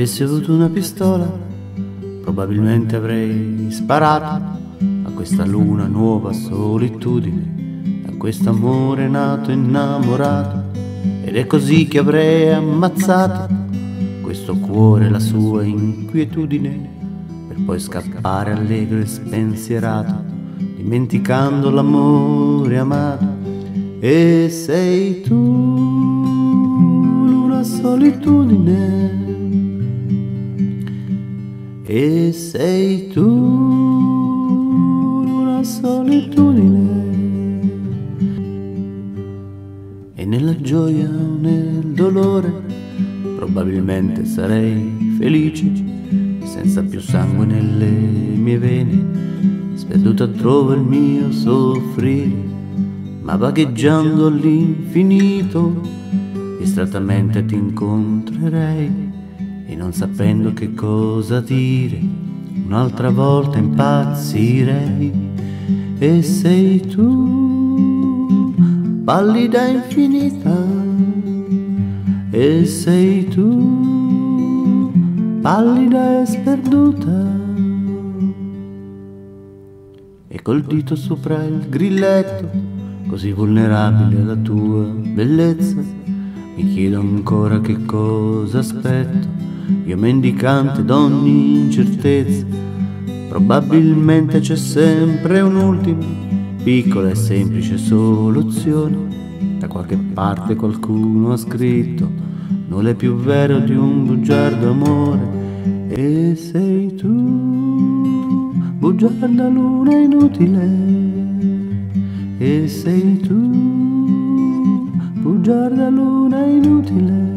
avessi avuto una pistola, probabilmente avrei sparato a questa luna nuova solitudine, a quest'amore nato innamorato. Ed è così che avrei ammazzato questo cuore, la sua inquietudine, per poi scappare allegro e spensierato, dimenticando l'amore amato. E sei tu, luna solitudine. E sei tu, luna solitudine. E nella gioia o nel dolore probabilmente sarei felice, senza più sangue nelle mie vene, sperduto altrove il mio soffrire, ma vagheggiando all'infinito, distrattamente ti incontrerei, e non sapendo che cosa dire, un'altra volta impazzirei. E sei tu, pallida infinita. E sei tu, pallida e sperduta. E col dito sopra il grilletto, così vulnerabile alla tua bellezza, mi chiedo ancora che cosa aspetto, io mendicante d'ogni incertezza. Probabilmente c'è sempre un'ultima, piccola e semplice soluzione, da qualche parte qualcuno ha scritto, nulla è più vero di un bugiardo amore. E sei tu, bugiarda luna inutile. E sei tu, bugiarda luna inutile.